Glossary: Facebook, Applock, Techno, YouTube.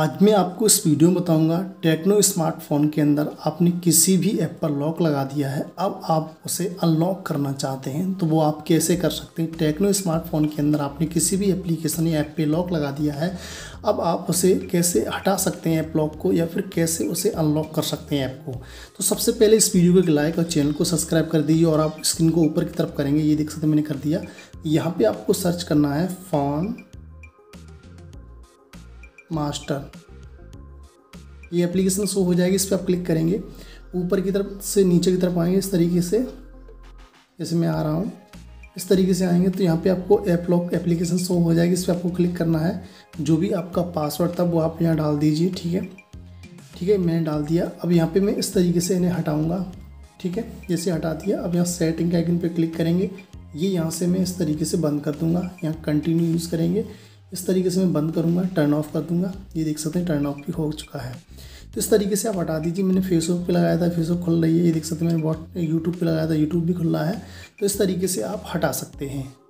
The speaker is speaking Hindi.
आज मैं आपको इस वीडियो में बताऊंगा टेक्नो स्मार्टफोन के अंदर आपने किसी भी ऐप पर लॉक लगा दिया है, अब आप उसे अनलॉक करना चाहते हैं तो वो आप कैसे कर सकते हैं। टेक्नो स्मार्टफोन के अंदर आपने किसी भी एप्लीकेशन या ऐप पे लॉक लगा दिया है, अब आप उसे कैसे हटा सकते हैं ऐप लॉक को, या फिर कैसे उसे अनलॉक कर सकते हैं ऐप को। तो सबसे पहले इस वीडियो को एक लाइक और चैनल को सब्सक्राइब कर दीजिए। और आप स्क्रीन को ऊपर की तरफ करेंगे, ये देख सकते मैंने कर दिया। यहाँ पर आपको सर्च करना है फोन मास्टर, ये एप्लीकेशन शो हो जाएगी। इस पर आप क्लिक करेंगे, ऊपर की तरफ से नीचे की तरफ आएंगे इस तरीके से, जैसे मैं आ रहा हूँ इस तरीके से आएंगे तो यहाँ पे आपको ऐप लॉक एप्लीकेशन शो हो जाएगी। इस पर आपको क्लिक करना है, जो भी आपका पासवर्ड था वो आप यहाँ डाल दीजिए। ठीक है, मैंने डाल दिया। अब यहाँ पे मैं इस तरीके से इन्हें हटाऊँगा। ठीक है, जैसे हटा दिया। अब यहाँ सेटिंग के आइकन पर क्लिक करेंगे, ये यहाँ से मैं इस तरीके से बंद कर दूँगा। यहाँ कंटिन्यू यूज़ करेंगे, इस तरीके से मैं बंद करूंगा, टर्न ऑफ कर दूंगा। ये देख सकते हैं टर्न ऑफ भी हो चुका है। तो इस तरीके से आप हटा दीजिए। मैंने फेसबुक पे लगाया था, फेसबुक खुल रही है। ये देख सकते हैं मैंने यूट्यूब पे लगाया था, यूट्यूब भी खुल रहा है। तो इस तरीके से आप हटा सकते हैं।